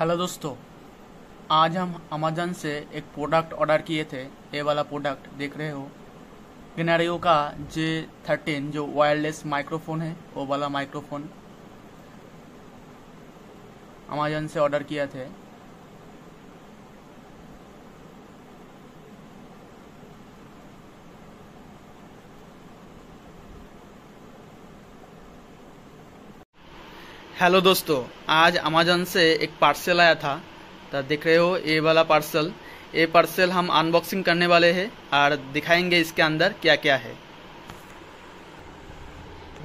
Hello दोस्तों, आज हम अमेजन से एक प्रोडक्ट ऑर्डर किए थे। ये वाला प्रोडक्ट देख रहे हो, ग्रेनेरियो का J13 जो वायरलेस माइक्रोफोन है, वो वाला माइक्रोफोन अमेजन से ऑर्डर किया थे। हेलो दोस्तों, आज अमेजन से एक पार्सल आया था, तो देख रहे हो ये वाला पार्सल। ये पार्सल हम अनबॉक्सिंग करने वाले हैं और दिखाएंगे इसके अंदर क्या क्या है।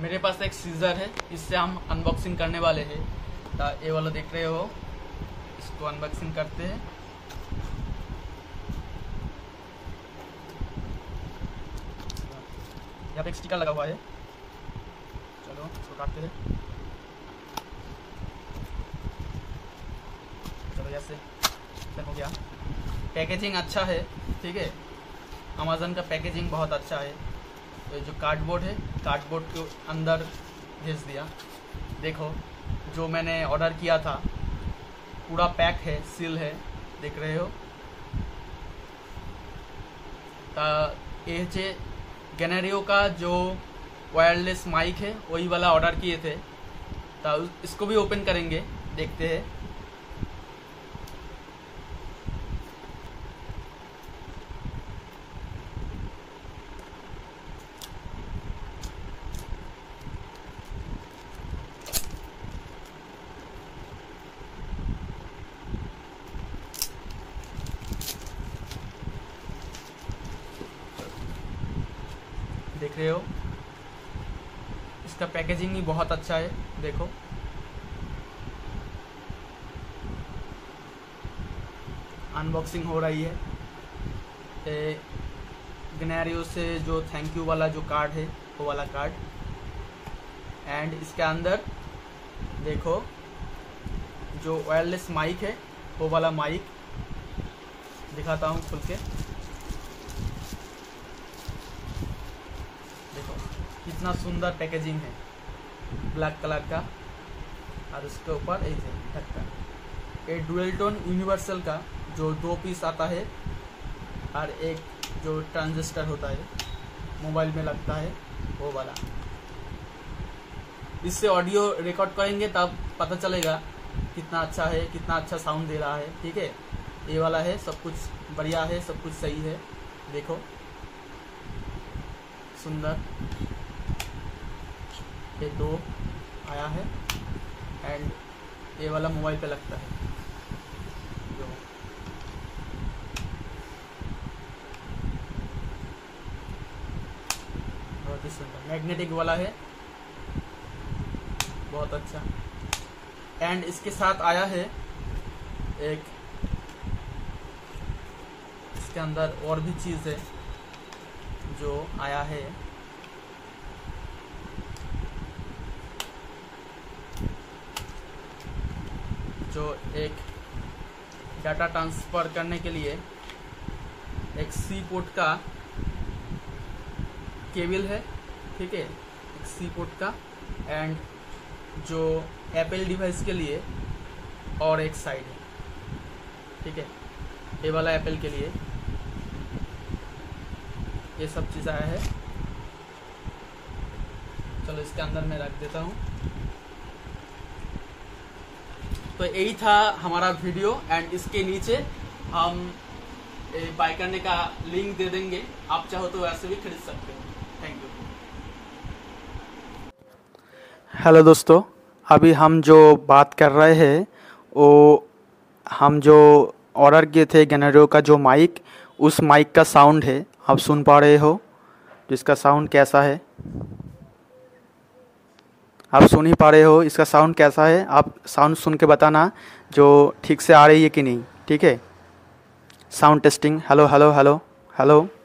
मेरे पास एक सीजर है, इससे हम अनबॉक्सिंग करने वाले हैं। तो ये वाला देख रहे हो, इसको अनबॉक्सिंग करते हैं। यहाँ पे एक स्टिकर लगा हुआ है, चलो इसको काटते हैं। जैसे हो गया, पैकेजिंग अच्छा है, ठीक है। अमेजन का पैकेजिंग बहुत अच्छा है। तो जो कार्डबोर्ड है, कार्डबोर्ड के अंदर भेज दिया। देखो, जो मैंने ऑर्डर किया था पूरा पैक है, सील है, देख रहे हो। ता ये जे ग्रेनेरियो का जो वायरलेस माइक है, वही वाला ऑर्डर किए थे। तो इसको भी ओपन करेंगे, देखते हैं। देख रहे हो, इसका पैकेजिंग भी बहुत अच्छा है। देखो, अनबॉक्सिंग हो रही है। ग्रेनेरियो से जो थैंक यू वाला जो कार्ड है, वो वाला कार्ड। एंड इसके अंदर देखो, जो वायरलेस माइक है, वो वाला माइक दिखाता हूँ खुल के। देखो कितना सुंदर पैकेजिंग है, ब्लैक कलर का। और उसके ऊपर एक ढक्कन, ये डुअल टोन यूनिवर्सल का जो 2 पीस आता है, और एक जो ट्रांजिस्टर होता है मोबाइल में लगता है, वो वाला। इससे ऑडियो रिकॉर्ड करेंगे तब पता चलेगा कितना अच्छा है, कितना अच्छा साउंड दे रहा है, ठीक है। ये वाला है, सब कुछ बढ़िया है, सब कुछ सही है। देखो सुंदर ये 2 आया है। एंड ये वाला मोबाइल पे लगता है। बहुत ही सुंदर मैग्नेटिक वाला है, बहुत अच्छा। एंड इसके साथ आया है एक, इसके अंदर और भी चीज़ है जो आया है। जो एक डाटा ट्रांसफर करने के लिए एक C पोर्ट का केबल है, ठीक है, एक C पोर्ट का। एंड जो एप्पल डिवाइस के लिए और एक साइड है, ठीक है, ये वाला एप्पल के लिए। ये सब चीज़ आया है। चलो इसके अंदर मैं रख देता हूँ। तो यही था हमारा वीडियो। एंड इसके नीचे हम बाय करने का लिंक दे देंगे, आप चाहो तो वैसे भी खरीद सकते हो। Thank you. हेलो दोस्तों, अभी हम जो बात कर रहे हैं, वो हम जो ऑर्डर किए थे ग्रेनेरियो का जो माइक, उस माइक का साउंड है। आप सुन पा रहे हो इसका साउंड कैसा है, आप सुन ही पा रहे हो इसका साउंड कैसा है। आप साउंड सुन के बताना जो ठीक से आ रही है कि नहीं, ठीक है। Sound testing. Hello hello hello hello.